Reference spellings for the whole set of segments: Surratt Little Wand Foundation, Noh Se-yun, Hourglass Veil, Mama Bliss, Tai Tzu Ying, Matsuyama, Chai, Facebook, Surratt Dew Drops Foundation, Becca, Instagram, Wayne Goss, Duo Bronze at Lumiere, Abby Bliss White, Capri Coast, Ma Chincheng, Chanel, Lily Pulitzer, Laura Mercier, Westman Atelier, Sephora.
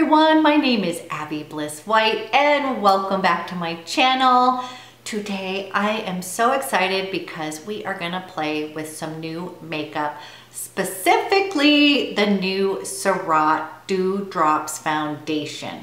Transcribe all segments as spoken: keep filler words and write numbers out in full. everyone, my name is Abby Bliss White and welcome back to my channel. Today I am so excited because we are gonna play with some new makeup, specifically the new Surratt Dew Drops Foundation.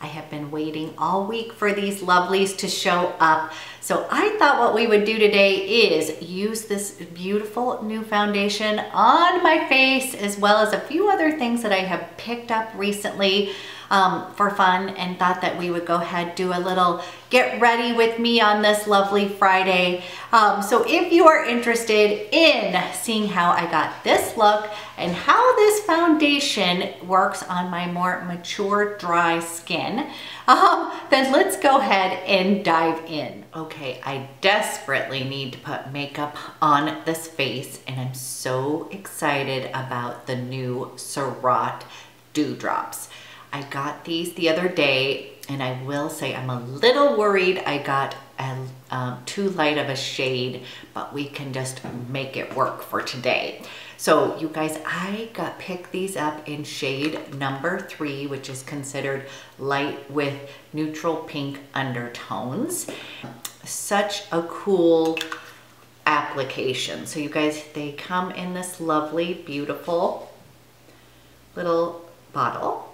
I have been waiting all week for these lovelies to show up. So I thought what we would do today is use this beautiful new foundation on my face, as well as a few other things that I have picked up recently um, for fun, and thought that we would go ahead, do a little get ready with me on this lovely Friday. Um, so if you are interested in seeing how I got this look and how this foundation works on my more mature, dry skin, um, then let's go ahead and dive in. Okay, I desperately need to put makeup on this face, and I'm so excited about the new Surratt Dew Drops. I got these the other day, and I will say I'm a little worried I got a, um, too light of a shade, but we can just make it work for today. So you guys, I got picked these up in shade number three, which is considered light with neutral pink undertones. Such a cool application. So you guys, they come in this lovely, beautiful little bottle.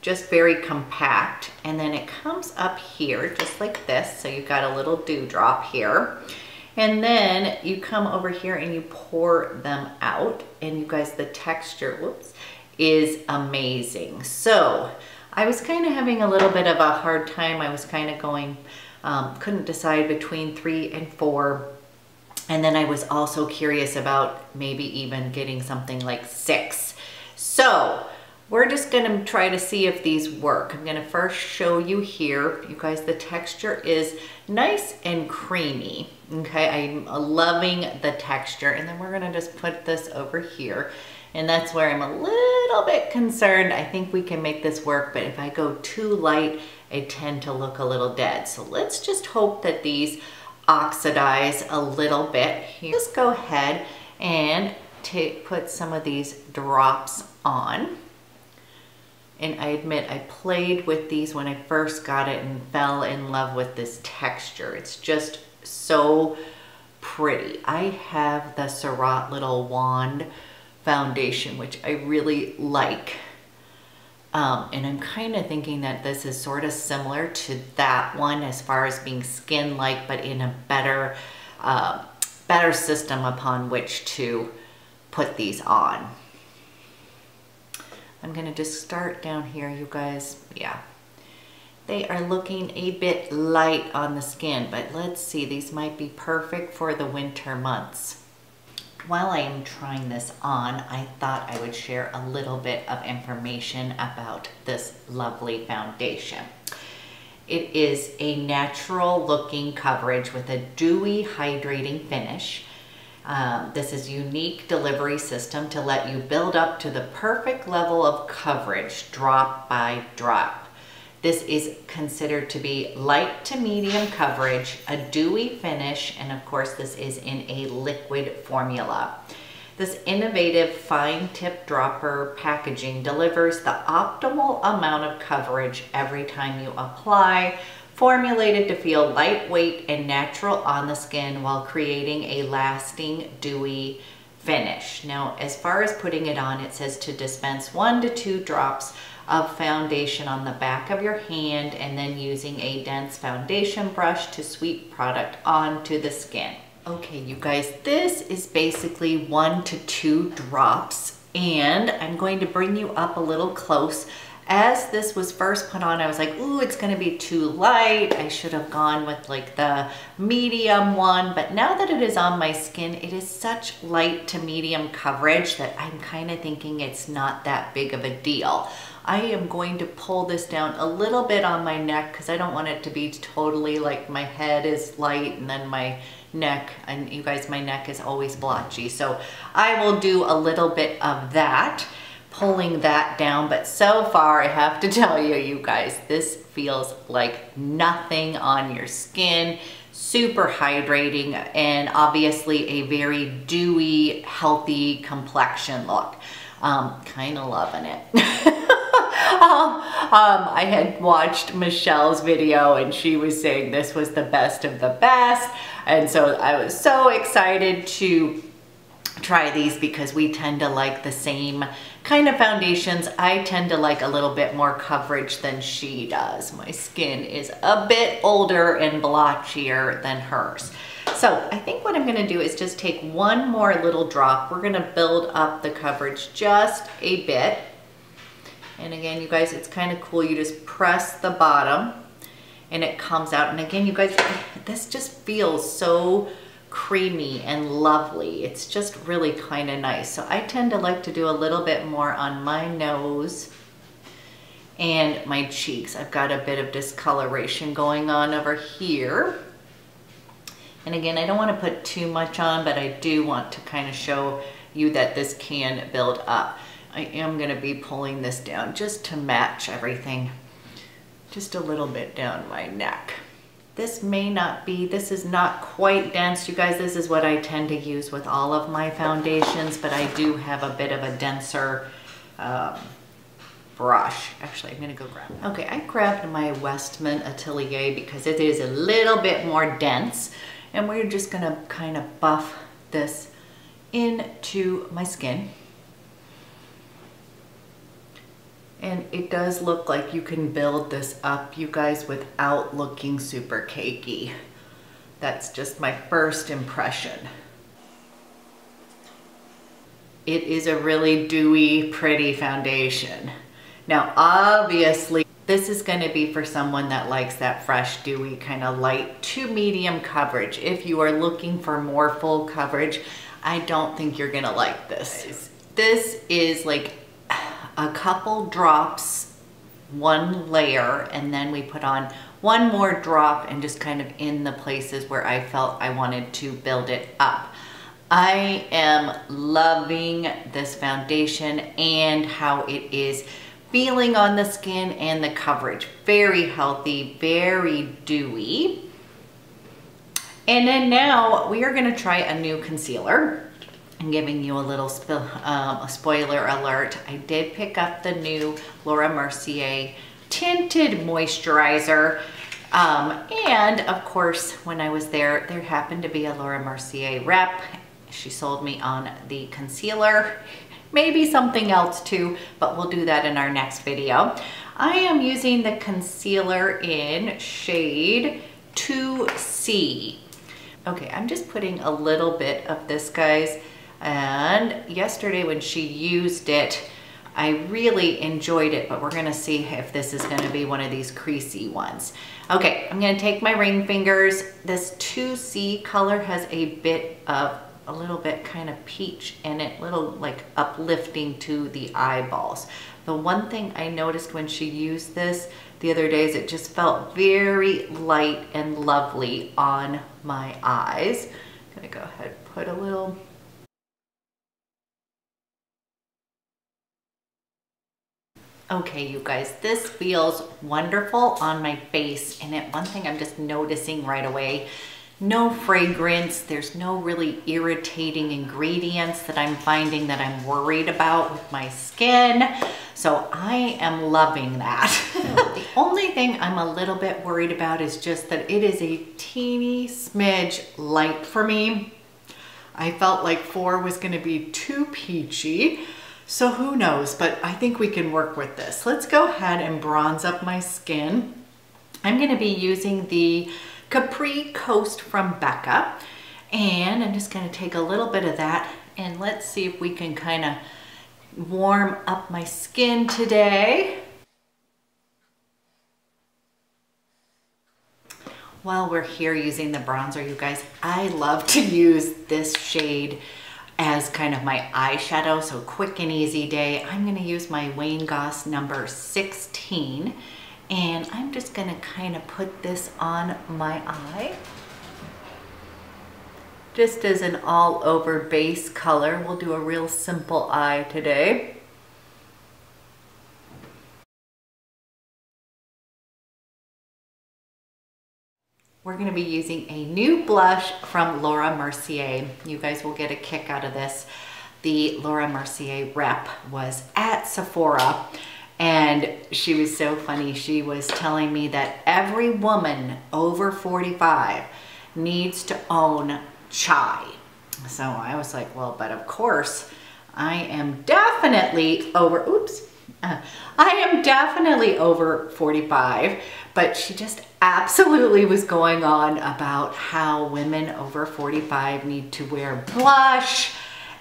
Just very compact, and then it comes up here just like this, so you've got a little dewdrop here, and then you come over here and you pour them out, and you guys, the texture whoops is amazing. So I was kind of having a little bit of a hard time. I was kind of going um, couldn't decide between three and four, and then I was also curious about maybe even getting something like six. So we're just gonna try to see if these work. I'm gonna first show you here. You guys, the texture is nice and creamy. Okay, I'm loving the texture. And then we're gonna just put this over here. And that's where I'm a little bit concerned. I think we can make this work, but if I go too light, I tend to look a little dead. So let's just hope that these oxidize a little bit. Just go ahead and take, put some of these drops on. And I admit, I played with these when I first got it and fell in love with this texture. It's just so pretty. I have the Surratt Little Wand Foundation, which I really like. Um, and I'm kind of thinking that this is sort of similar to that one as far as being skin-like, but in a better, uh, better system upon which to put these on. I'm gonna just start down here, you guys. Yeah, they are looking a bit light on the skin, but let's see, these might be perfect for the winter months. While I am trying this on, I thought I would share a little bit of information about this lovely foundation. It is a natural looking coverage with a dewy, hydrating finish. Um, this is unique delivery system to let you build up to the perfect level of coverage drop by drop. This is considered to be light to medium coverage, a dewy finish, and of course this is in a liquid formula. This innovative fine tip dropper packaging delivers the optimal amount of coverage every time you apply, formulated to feel lightweight and natural on the skin while creating a lasting dewy finish. Now, as far as putting it on, it says to dispense one to two drops of foundation on the back of your hand and then using a dense foundation brush to sweep product onto the skin. Okay, you guys, this is basically one to two drops, and I'm going to bring you up a little close. As this was first put on, I was like, ooh, it's gonna be too light. I should have gone with like the medium one, but now that it is on my skin, it is such light to medium coverage that I'm kind of thinking it's not that big of a deal. I am going to pull this down a little bit on my neck because I don't want it to be totally like my head is light and then my neck, and you guys, my neck is always blotchy. So I will do a little bit of that, pulling that down, but so far I have to tell you, you guys, this feels like nothing on your skin. Super hydrating and obviously a very dewy, healthy complexion look. Um, kind of loving it. um, Um, I had watched Michelle's video and she was saying this was the best of the best. And so I was so excited to try these because we tend to like the same kind of foundations. I tend to like a little bit more coverage than she does. My skin is a bit older and blotchier than hers. So I think what I'm gonna do is just take one more little drop. We're gonna build up the coverage just a bit. And again, you guys, it's kind of cool. You just press the bottom and it comes out. And again, you guys, this just feels so creamy and lovely. It's just really kind of nice. So I tend to like to do a little bit more on my nose and my cheeks. I've got a bit of discoloration going on over here. And again, I don't want to put too much on, but I do want to kind of show you that this can build up. I am going to be pulling this down just to match everything. Just a little bit down my neck. This may not be, this is not quite dense, you guys. This is what I tend to use with all of my foundations, but I do have a bit of a denser um, brush. Actually, I'm gonna go grab it. Okay, I grabbed my Westman Atelier because it is a little bit more dense, and we're just gonna kind of buff this into my skin. And it does look like you can build this up, you guys, without looking super cakey. That's just my first impression. It is a really dewy, pretty foundation. Now, obviously, this is going to be for someone that likes that fresh, dewy, kind of light to medium coverage. If you are looking for more full coverage, I don't think you're going to like this. This is like a couple drops, one layer, and then we put on one more drop and just kind of in the places where I felt I wanted to build it up. I am loving this foundation and how it is feeling on the skin and the coverage. Very healthy, very dewy. And then now we are gonna try a new concealer. I'm giving you a little um, a spoiler alert. I did pick up the new Laura Mercier Tinted Moisturizer. Um, and of course, when I was there, there happened to be a Laura Mercier rep. She sold me on the concealer, maybe something else too, but we'll do that in our next video. I am using the concealer in shade two C. Okay, I'm just putting a little bit of this, guys. And yesterday when she used it, I really enjoyed it, but we're gonna see if this is gonna be one of these creasy ones. Okay, I'm gonna take my ring fingers. This two C color has a bit of, a little bit kind of peach in it, little like uplifting to the eyeballs. The one thing I noticed when she used this the other day is it just felt very light and lovely on my eyes. I'm gonna go ahead and put a little . Okay, you guys, this feels wonderful on my face. And it, one thing I'm just noticing right away, no fragrance. There's no really irritating ingredients that I'm finding that I'm worried about with my skin. So I am loving that. The only thing I'm a little bit worried about is just that it is a teeny smidge light for me. I felt like four was gonna be too peachy. So who knows, but I think we can work with this. Let's go ahead and bronze up my skin. I'm gonna be using the Capri Coast from Becca, and I'm just gonna take a little bit of that and let's see if we can kind of warm up my skin today. While we're here using the bronzer, you guys, I love to use this shade as kind of my eyeshadow, so quick and easy day. I'm gonna use my Wayne Goss number sixteen, and I'm just gonna kind of put this on my eye, just as an all over base color. We'll do a real simple eye today. We're gonna be using a new blush from Laura Mercier. You guys will get a kick out of this. The Laura Mercier rep was at Sephora And she was so funny. She was telling me that every woman over forty-five needs to own chai. So I was like, well, but of course, I am definitely over, oops, uh, I am definitely over forty-five, but she just absolutely was going on about how women over forty-five need to wear blush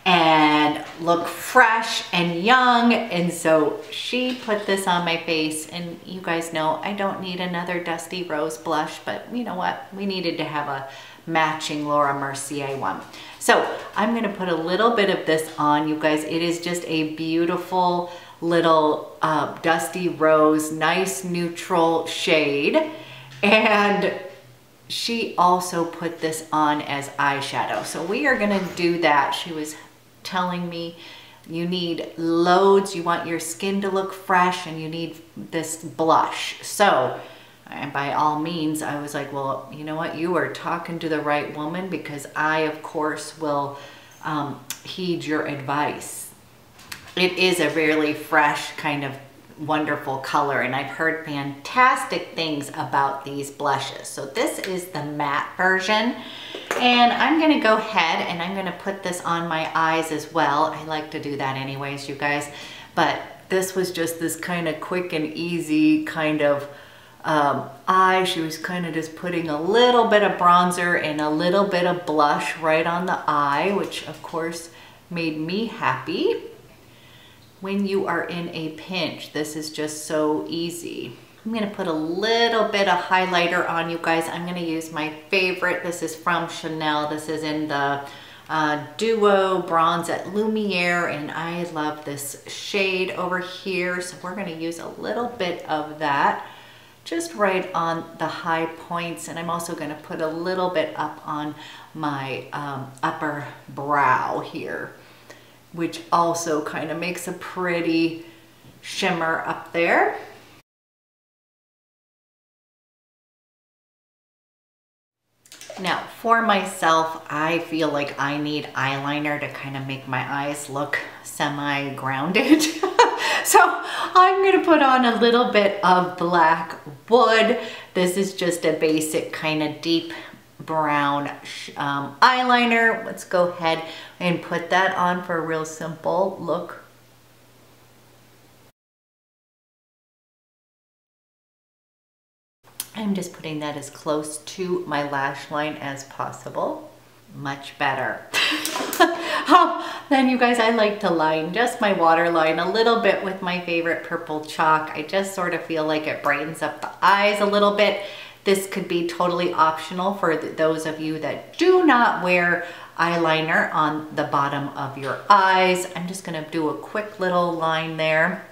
and look fresh and young. And so she put this on my face, and you guys know I don't need another Dusty Rose blush, but you know what? We needed to have a matching Laura Mercier one. So I'm gonna put a little bit of this on, you guys. It is just a beautiful little uh, Dusty Rose, nice neutral shade. And she also put this on as eyeshadow. So we are gonna do that. She was telling me you need loads, you want your skin to look fresh, and you need this blush. So, and by all means, I was like, well, you know what? You are talking to the right woman, because I, of course, will um, heed your advice. It is a really fresh kind of wonderful color, and I've heard fantastic things about these blushes. So this is the matte version, and I'm gonna go ahead and I'm gonna put this on my eyes as well. I like to do that anyways, you guys, but this was just this kind of quick and easy kind of um, eye. She was kind of just putting a little bit of bronzer and a little bit of blush right on the eye, which of course made me happy. When you are in a pinch, this is just so easy. I'm gonna put a little bit of highlighter on, you guys. I'm gonna use my favorite. This is from Chanel. This is in the uh, Duo Bronze at Lumiere, and I love this shade over here. So we're gonna use a little bit of that just right on the high points. And I'm also gonna put a little bit up on my um, upper brow here, which also kind of makes a pretty shimmer up there. Now, for myself, I feel like I need eyeliner to kind of make my eyes look semi-grounded. So I'm gonna put on a little bit of black wood. This is just a basic kind of deep brown um, eyeliner. Let's go ahead and put that on for a real simple look. I'm just putting that as close to my lash line as possible. Much better. Oh, then you guys, I like to line just my waterline a little bit with my favorite purple chalk. I just sort of feel like it brightens up the eyes a little bit. This could be totally optional for those of you that do not wear eyeliner on the bottom of your eyes. I'm just gonna do a quick little line there.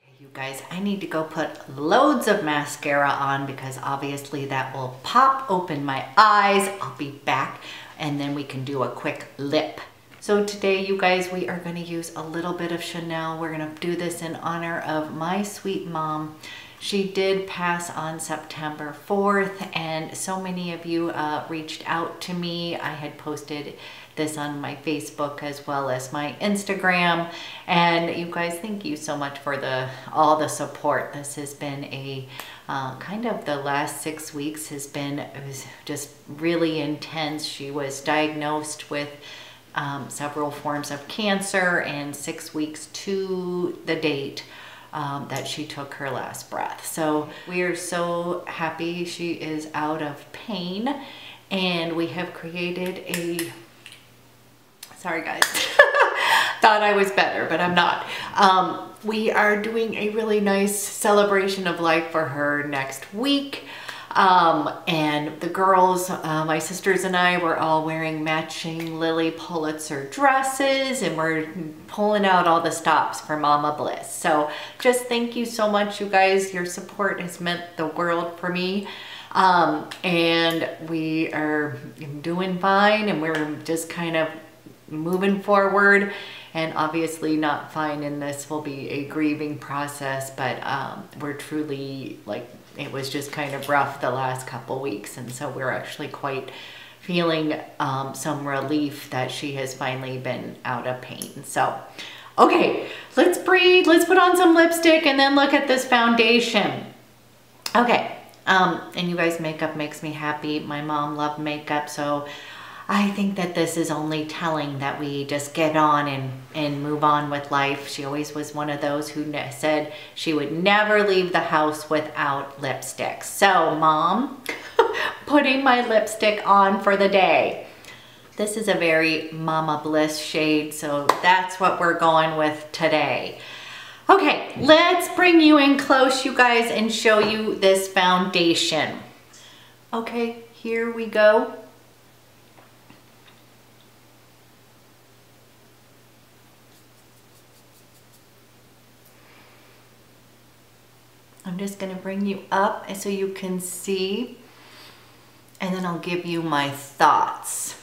Okay, you guys, I need to go put loads of mascara on, because obviously that will pop open my eyes. I'll be back, and then we can do a quick lip. So today, you guys, we are gonna use a little bit of Chanel. We're gonna do this in honor of my sweet mom. She did pass on September fourth, and so many of you uh, reached out to me. I had posted this on my Facebook as well as my Instagram. And you guys, thank you so much for the all the support. This has been a uh, kind of the last six weeks has been, it was just really intense. She was diagnosed with Um, several forms of cancer, and six weeks to the date um, that she took her last breath. So we are so happy she is out of pain, and we have created a, sorry guys, thought I was better, but I'm not. Um, we are doing a really nice celebration of life for her next week. Um, and the girls, uh, my sisters and I, were all wearing matching Lily Pulitzer dresses, and we're pulling out all the stops for Mama Bliss. So just thank you so much, you guys. Your support has meant the world for me. Um, and we are doing fine, and we're just kind of moving forward, and obviously not fine, and this will be a grieving process, but um, we're truly, like, it was just kind of rough the last couple weeks, and so we're actually quite feeling um, some relief that she has finally been out of pain. So, okay, let's breathe. Let's put on some lipstick and then look at this foundation. Okay, um, and you guys, makeup makes me happy. My mom loved makeup, so I think that this is only telling that we just get on and, and move on with life. She always was one of those who said she would never leave the house without lipstick. So, Mom, putting my lipstick on for the day. This is a very Mama Bliss shade, so that's what we're going with today. Okay, let's bring you in close, you guys, and show you this foundation. Okay, here we go. I'm just gonna bring you up so you can see, and then I'll give you my thoughts.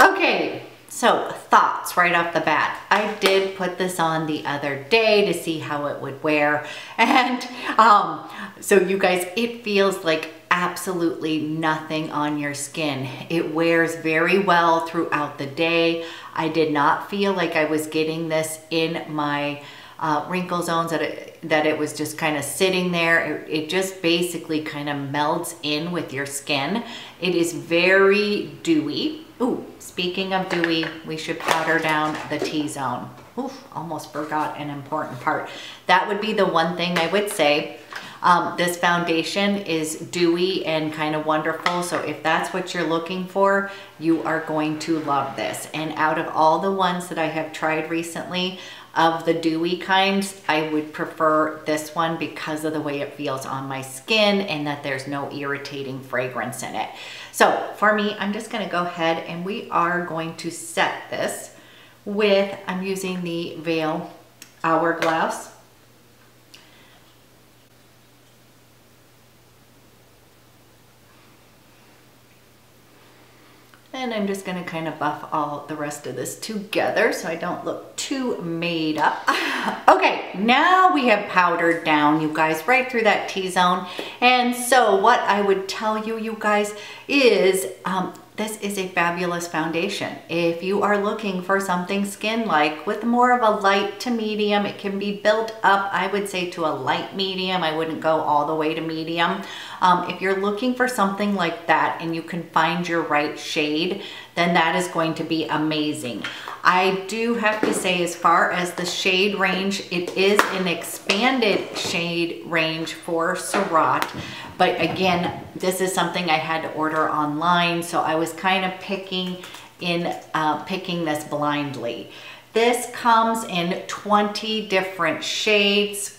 Okay, so thoughts right off the bat. I did put this on the other day to see how it would wear, and um, so you guys, it feels like absolutely nothing on your skin. It wears very well throughout the day. I did not feel like I was getting this in my uh, wrinkle zones, that it, that it was just kind of sitting there. It, it just basically kind of melds in with your skin. It is very dewy. Ooh, speaking of dewy, we should powder down the T-zone. Oof, almost forgot an important part. That would be the one thing I would say. Um, this foundation is dewy and kind of wonderful, so if that's what you're looking for, you are going to love this. And out of all the ones that I have tried recently of the dewy kinds, I would prefer this one because of the way it feels on my skin and that there's no irritating fragrance in it. So for me, I'm just gonna go ahead and we are going to set this with, I'm using the Veil Hourglass. And I'm just gonna kind of buff all the rest of this together so I don't look too made up. Okay, now we have powdered down, you guys, right through that T-zone. And so what I would tell you, you guys, is um, this is a fabulous foundation. If you are looking for something skin-like with more of a light to medium, it can be built up, I would say, to a light medium. I wouldn't go all the way to medium. Um, if you're looking for something like that and you can find your right shade, then that is going to be amazing. I do have to say, as far as the shade range, it is an expanded shade range for Surratt. But again, this is something I had to order online, so I was kind of picking in, uh, picking this blindly. This comes in twenty different shades.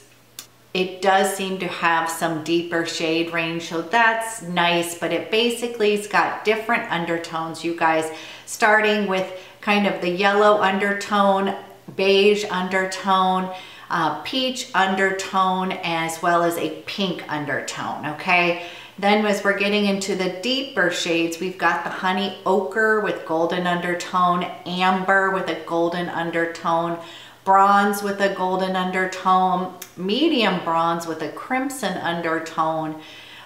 It does seem to have some deeper shade range, so that's nice, but it basically has got different undertones, you guys, starting with kind of the yellow undertone, beige undertone, Uh, peach undertone, as well as a pink undertone, okay? Then as we're getting into the deeper shades, we've got the honey ochre with golden undertone, amber with a golden undertone, bronze with a golden undertone, medium bronze with a crimson undertone,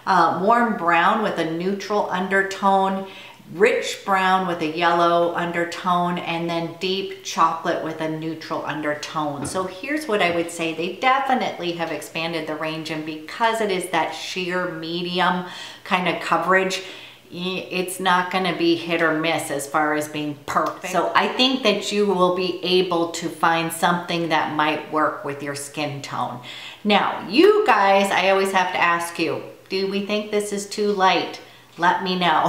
uh, warm brown with a neutral undertone, rich brown with a yellow undertone, and then deep chocolate with a neutral undertone. So here's what I would say. They definitely have expanded the range, and because it is that sheer medium kind of coverage, it's not going to be hit or miss as far as being perfect. So I think that you will be able to find something that might work with your skin tone. Now, you guys, I always have to ask you, do we think this is too light? Let me know.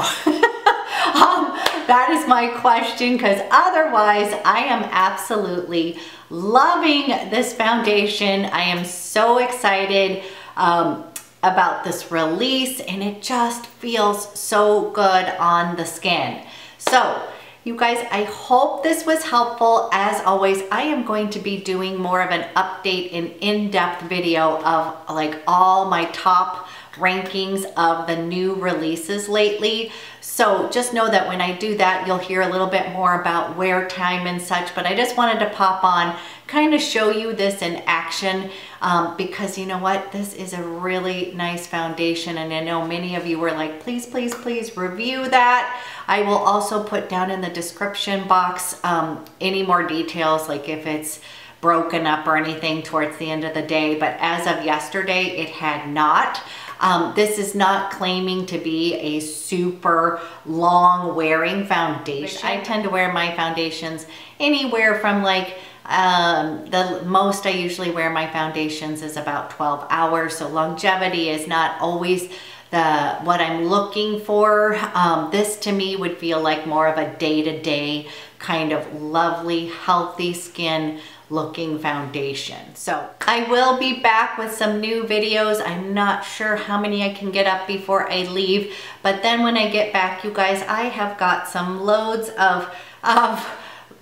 Um, that is my question, because otherwise I am absolutely loving this foundation. I am so excited um, about this release, and it just feels so good on the skin. So you guys, I hope this was helpful. As always, I am going to be doing more of an update and in-depth video of like all my top rankings of the new releases lately. So just know that when I do that, you'll hear a little bit more about wear time and such, but I just wanted to pop on kind of show you this in action, um, because you know what, this is a really nice foundation, and I know many of you were like, please, please, please review that. I will also put down in the description box um, any more details, like if it's broken up or anything towards the end of the day, but as of yesterday, it had not. Um, this is not claiming to be a super long wearing foundation. I tend to wear my foundations anywhere from like, um, the most I usually wear my foundations is about twelve hours. So longevity is not always the what I'm looking for. Um, this to me would feel like more of a day-to-day kind of lovely, healthy skin looking foundation. So I will be back with some new videos. I'm not sure how many I can get up before I leave, but then when I get back, you guys, I have got some loads of, of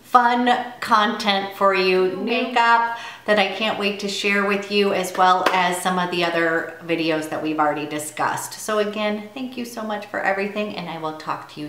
fun content for you, makeup that I can't wait to share with you, as well as some of the other videos that we've already discussed. So again, thank you so much for everything, and I will talk to you soon.